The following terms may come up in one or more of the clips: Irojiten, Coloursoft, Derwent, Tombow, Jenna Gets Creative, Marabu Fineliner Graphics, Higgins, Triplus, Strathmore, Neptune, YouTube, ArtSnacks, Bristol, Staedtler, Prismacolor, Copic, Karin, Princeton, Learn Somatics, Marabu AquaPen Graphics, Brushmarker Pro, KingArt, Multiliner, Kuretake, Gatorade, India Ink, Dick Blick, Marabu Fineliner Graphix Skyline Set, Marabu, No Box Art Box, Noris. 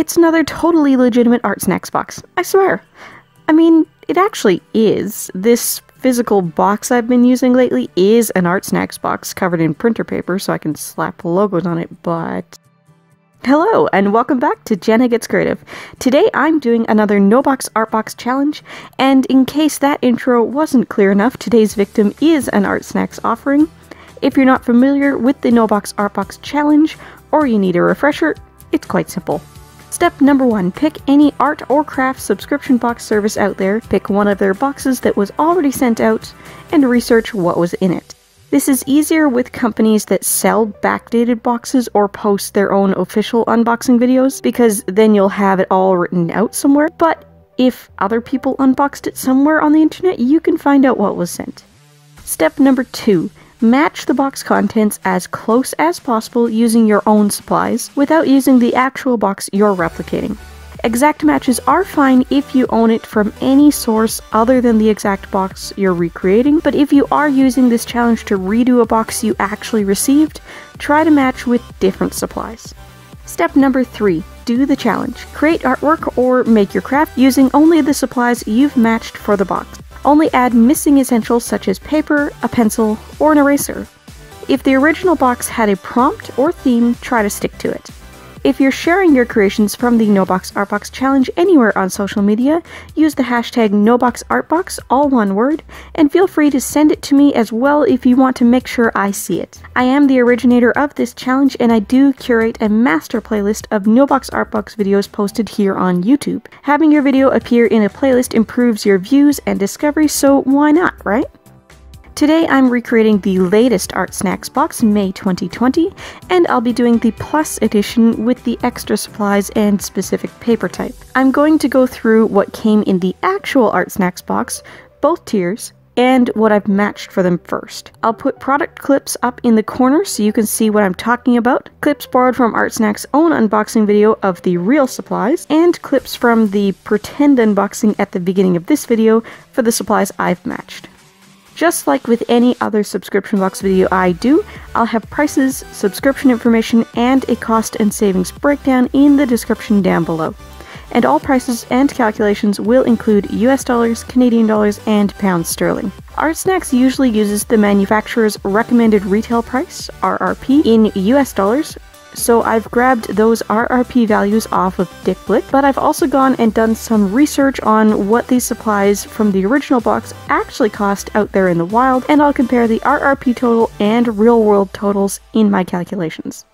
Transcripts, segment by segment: It's another totally legitimate ArtSnacks box, I swear. I mean, it actually is. This physical box I've been using lately is an ArtSnacks box covered in printer paper, so I can slap logos on it, but... Hello, and welcome back to Jenna Gets Creative. Today I'm doing another No Box Art Box challenge, and in case that intro wasn't clear enough, today's victim is an ArtSnacks offering. If you're not familiar with the No Box Art Box challenge, or you need a refresher, it's quite simple. Step number one, pick any art or craft subscription box service out there, pick one of their boxes that was already sent out, and research what was in it. This is easier with companies that sell backdated boxes or post their own official unboxing videos, because then you'll have it all written out somewhere, but if other people unboxed it somewhere on the internet, you can find out what was sent. Step number two, match the box contents as close as possible using your own supplies, without using the actual box you're replicating. Exact matches are fine if you own it from any source other than the exact box you're recreating, but if you are using this challenge to redo a box you actually received, try to match with different supplies. Step number three, do the challenge. Create artwork or make your craft using only the supplies you've matched for the box. Only add missing essentials such as paper, a pencil, or an eraser. If the original box had a prompt or theme, try to stick to it. If you're sharing your creations from the No Box Art Box challenge anywhere on social media, use the hashtag NoBoxArtBox, all one word, and feel free to send it to me as well if you want to make sure I see it. I am the originator of this challenge, and I do curate a master playlist of No Box Art Box videos posted here on YouTube. Having your video appear in a playlist improves your views and discovery, so why not, right? Today I'm recreating the latest ArtSnacks box, May 2020, and I'll be doing the Plus edition with the extra supplies and specific paper type. I'm going to go through what came in the actual ArtSnacks box, both tiers, and what I've matched for them first. I'll put product clips up in the corner so you can see what I'm talking about, clips borrowed from ArtSnacks' own unboxing video of the real supplies, and clips from the pretend unboxing at the beginning of this video for the supplies I've matched. Just like with any other subscription box video I do, I'll have prices, subscription information, and a cost and savings breakdown in the description down below. And all prices and calculations will include US dollars, Canadian dollars, and pounds sterling. ArtSnacks usually uses the manufacturer's recommended retail price, RRP, in US dollars, so I've grabbed those RRP values off of Dick Blick, but I've also gone and done some research on what these supplies from the original box actually cost out there in the wild, and I'll compare the RRP total and real-world totals in my calculations.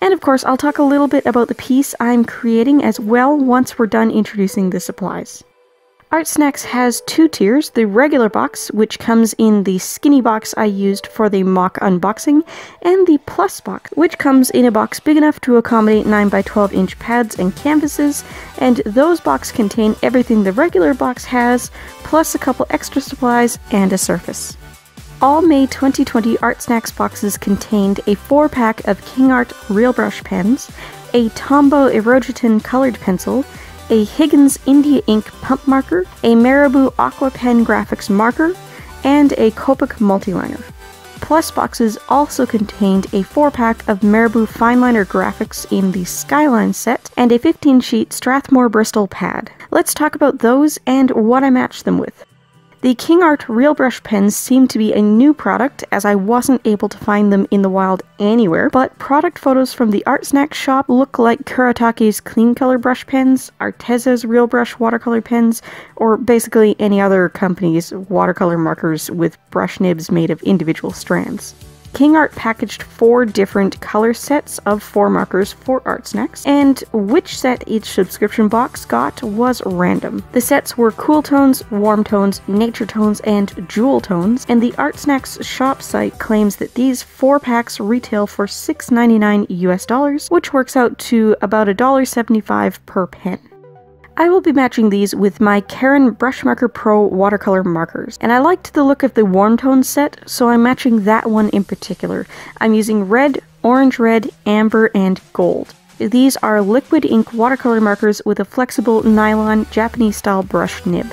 And of course, I'll talk a little bit about the piece I'm creating as well once we're done introducing the supplies. ArtSnacks has two tiers, the regular box, which comes in the skinny box I used for the mock unboxing, and the Plus box, which comes in a box big enough to accommodate 9x12 inch pads and canvases, and those boxes contain everything the regular box has, plus a couple extra supplies and a surface. All May 2020 ArtSnacks boxes contained a 4-pack of KingArt Real Brush pens, a Tombow Irojiten colored pencil, a Higgins India Ink Pump Marker, a Marabu Aqua Pen Graphics Marker, and a Copic Multiliner. Plus boxes also contained a 4-pack of Marabu Fineliner Graphics in the Skyline set, and a 15-sheet Strathmore Bristol pad. Let's talk about those and what I matched them with. The KingArt Real Brush pens seem to be a new product, as I wasn't able to find them in the wild anywhere, but product photos from the ArtSnacks shop look like Kuretake's Clean Color Brush pens, Arteza's Real Brush watercolor pens, or basically any other company's watercolor markers with brush nibs made of individual strands. KingArt packaged 4 different color sets of 4 markers for ArtSnacks, and which set each subscription box got was random. The sets were Cool Tones, Warm Tones, Nature Tones, and Jewel Tones, and the ArtSnacks shop site claims that these 4 packs retail for $6.99 US dollars, which works out to about $1.75 per pen. I will be matching these with my Karin Brushmarker Pro watercolor markers, and I liked the look of the Warm Tone set, so I'm matching that one in particular. I'm using red, orange red, amber, and gold. These are liquid ink watercolor markers with a flexible nylon Japanese-style brush nib.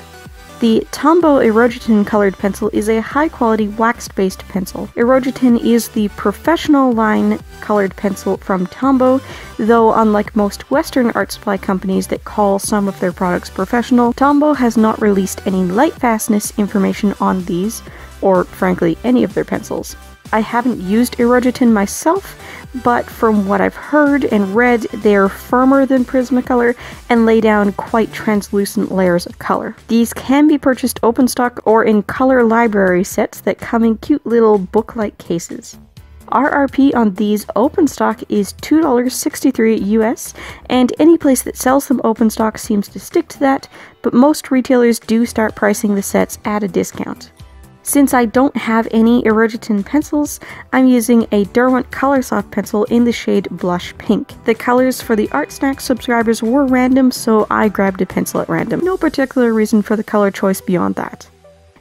The Tombow Irojiten colored pencil is a high-quality wax-based pencil. Irojiten is the professional line colored pencil from Tombow, though unlike most Western art supply companies that call some of their products professional, Tombow has not released any light fastness information on these, or frankly any of their pencils. I haven't used Irojiten myself, but from what I've heard and read, they are firmer than Prismacolor and lay down quite translucent layers of color. These can be purchased open stock or in color library sets that come in cute little book-like cases. RRP on these open stock is $2.63 US, and any place that sells them open stock seems to stick to that, but most retailers do start pricing the sets at a discount. Since I don't have any Irojiten pencils, I'm using a Derwent Coloursoft pencil in the shade Blush Pink. The colors for the ArtSnacks subscribers were random, so I grabbed a pencil at random. No particular reason for the color choice beyond that.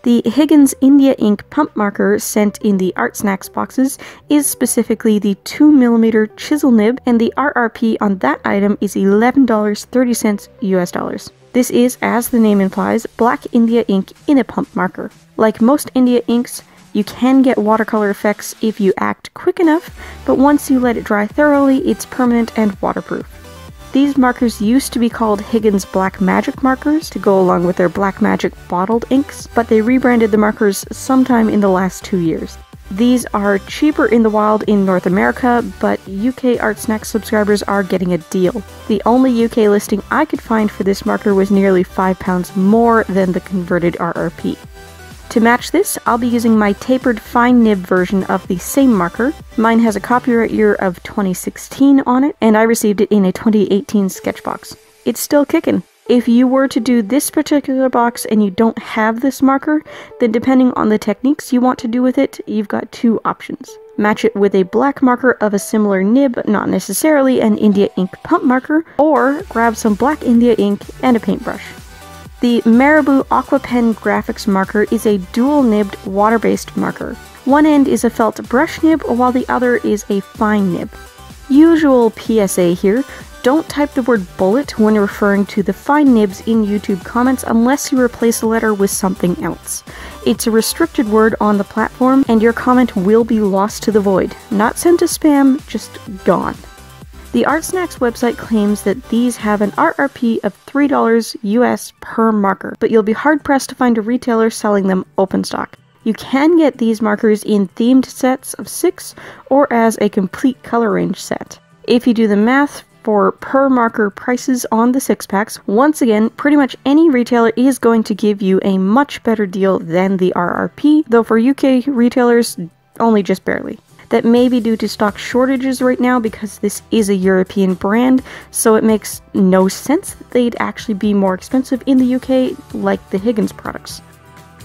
The Higgins India Ink Pump Marker sent in the ArtSnacks boxes is specifically the 2mm chisel nib, and the RRP on that item is $11.30 US dollars. This is, as the name implies, black India ink in a pump marker. Like most India inks, you can get watercolor effects if you act quick enough, but once you let it dry thoroughly, it's permanent and waterproof. These markers used to be called Higgins Black Magic markers to go along with their Black Magic bottled inks, but they rebranded the markers sometime in the last 2 years. These are cheaper in the wild in North America, but UK ArtSnacks subscribers are getting a deal. The only UK listing I could find for this marker was nearly £5 more than the converted RRP. To match this, I'll be using my tapered fine nib version of the same marker. Mine has a copyright year of 2016 on it, and I received it in a 2018 sketchbox. It's still kicking. If you were to do this particular box and you don't have this marker, then depending on the techniques you want to do with it, you've got two options. Match it with a black marker of a similar nib, but not necessarily an India ink pump marker, or grab some black India ink and a paintbrush. The Marabu AquaPen Graphics Marker is a dual-nibbed water-based marker. One end is a felt brush nib, while the other is a fine nib. Usual PSA here. Don't type the word bullet when referring to the fine nibs in YouTube comments unless you replace the letter with something else. It's a restricted word on the platform, and your comment will be lost to the void. Not sent to spam, just gone. The ArtSnacks website claims that these have an RRP of $3 US per marker, but you'll be hard-pressed to find a retailer selling them open stock. You can get these markers in themed sets of 6 or as a complete color range set. If you do the math, for per marker prices on the 6-packs, once again, pretty much any retailer is going to give you a much better deal than the RRP, though for UK retailers, only just barely. That may be due to stock shortages right now because this is a European brand, so it makes no sense that they'd actually be more expensive in the UK like the Higgins products.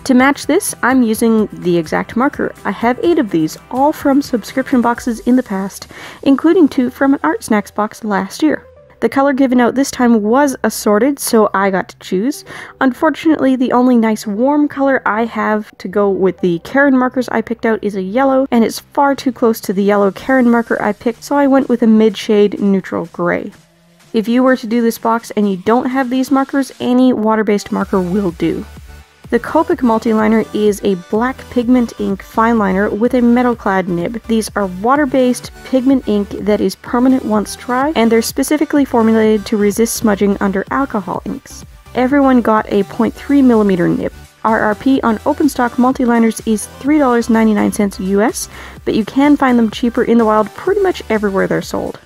To match this, I'm using the exact marker. I have 8 of these, all from subscription boxes in the past, including 2 from an ArtSnacks box last year. The color given out this time was assorted, so I got to choose. Unfortunately, the only nice warm color I have to go with the Karin markers I picked out is a yellow, and it's far too close to the yellow Karin marker I picked, so I went with a mid-shade neutral gray. If you were to do this box and you don't have these markers, any water-based marker will do. The Copic Multiliner is a black pigment ink fine liner with a metal-clad nib. These are water-based pigment ink that is permanent once dry, and they're specifically formulated to resist smudging under alcohol inks. Everyone got a 0.3mm nib. RRP on open stock multiliners is $3.99 US, but you can find them cheaper in the wild pretty much everywhere they're sold.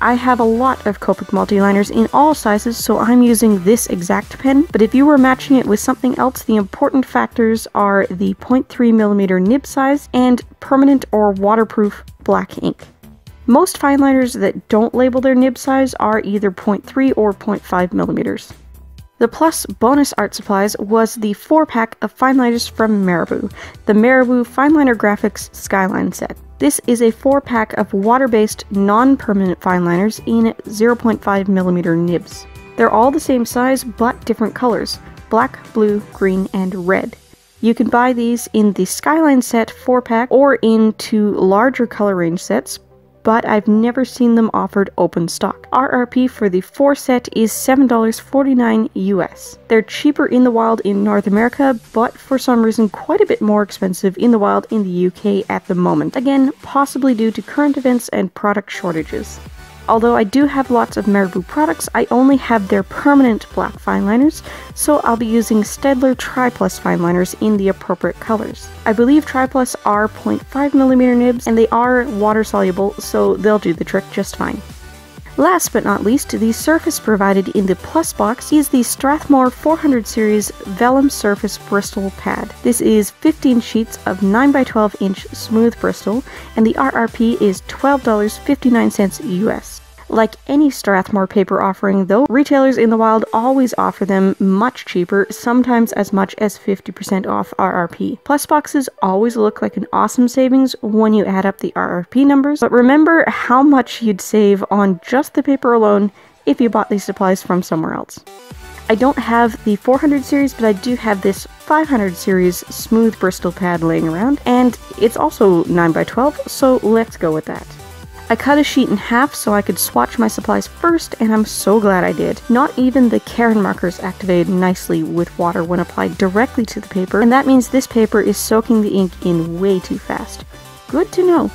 I have a lot of Copic multiliners in all sizes, so I'm using this exact pen, but if you were matching it with something else, the important factors are the 0.3mm nib size and permanent or waterproof black ink. Most fineliners that don't label their nib size are either 0.3 or 0.5mm. The plus bonus art supplies was the 4-pack of fineliners from Marabu, the Marabu Fineliner Graphics Skyline set. This is a 4-pack of water-based, non-permanent fineliners in 0.5mm nibs. They're all the same size, but different colors: black, blue, green, and red. You can buy these in the Skyline set 4-pack or in 2 larger color range sets, but I've never seen them offered open stock. RRP for the 4 set is $7.49 US. They're cheaper in the wild in North America, but for some reason quite a bit more expensive in the wild in the UK at the moment. Again, possibly due to current events and product shortages. Although I do have lots of Marabu products, I only have their permanent black fineliners, so I'll be using Staedtler Triplus fineliners in the appropriate colors. I believe Triplus are 0.5mm nibs, and they are water-soluble, so they'll do the trick just fine. Last but not least, the surface provided in the Plus box is the Strathmore 400 series Vellum Surface Bristol Pad. This is 15 sheets of 9x12 inch smooth Bristol, and the RRP is $12.59 US. Like any Strathmore paper offering though, retailers in the wild always offer them much cheaper, sometimes as much as 50% off RRP. Plus boxes always look like an awesome savings when you add up the RRP numbers, but remember how much you'd save on just the paper alone if you bought these supplies from somewhere else. I don't have the 400 series, but I do have this 500 series smooth Bristol pad laying around, and it's also 9x12, so let's go with that. I cut a sheet in half so I could swatch my supplies first, and I'm so glad I did. Not even the Karin markers activated nicely with water when applied directly to the paper, and that means this paper is soaking the ink in way too fast. Good to know.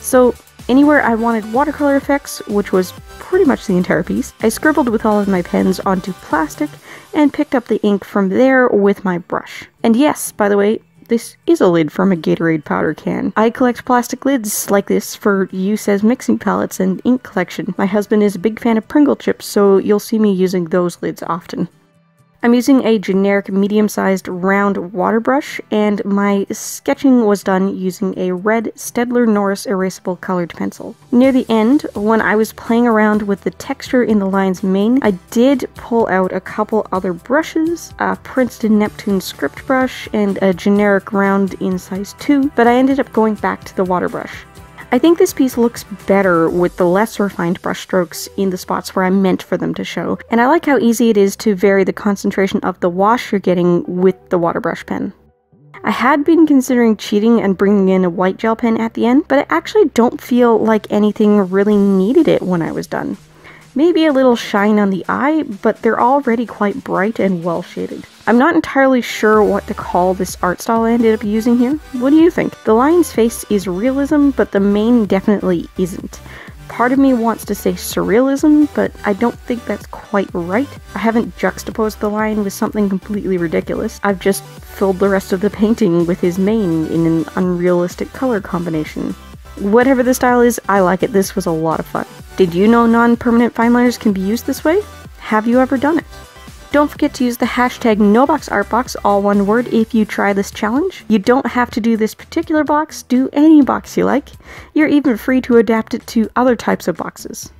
So anywhere I wanted watercolor effects, which was pretty much the entire piece, I scribbled with all of my pens onto plastic and picked up the ink from there with my brush. And yes, by the way, this is a lid from a Gatorade powder can. I collect plastic lids like this for use as mixing palettes and ink collection. My husband is a big fan of Pringle chips, so you'll see me using those lids often. I'm using a generic medium-sized round water brush, and my sketching was done using a red Staedtler Noris erasable colored pencil. Near the end, when I was playing around with the texture in the line's mane, I did pull out a couple other brushes, a Princeton Neptune script brush and a generic round in size 2, but I ended up going back to the water brush. I think this piece looks better with the less refined brushstrokes in the spots where I'm meant for them to show, and I like how easy it is to vary the concentration of the wash you're getting with the water brush pen. I had been considering cheating and bringing in a white gel pen at the end, but I actually don't feel like anything really needed it when I was done. Maybe a little shine on the eye, but they're already quite bright and well shaded. I'm not entirely sure what to call this art style I ended up using here. What do you think? The lion's face is realism, but the mane definitely isn't. Part of me wants to say surrealism, but I don't think that's quite right. I haven't juxtaposed the lion with something completely ridiculous. I've just filled the rest of the painting with his mane in an unrealistic color combination. Whatever the style is, I like it. This was a lot of fun. Did you know non-permanent fineliners can be used this way? Have you ever done it? Don't forget to use the hashtag NoBoxArtBox, all one word, if you try this challenge. You don't have to do this particular box, do any box you like. You're even free to adapt it to other types of boxes.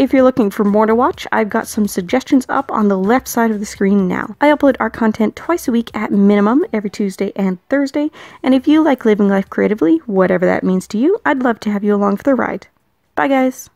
If you're looking for more to watch, I've got some suggestions up on the left side of the screen now. I upload art content twice a week at minimum, every Tuesday and Thursday, and if you like living life creatively, whatever that means to you, I'd love to have you along for the ride. Bye guys!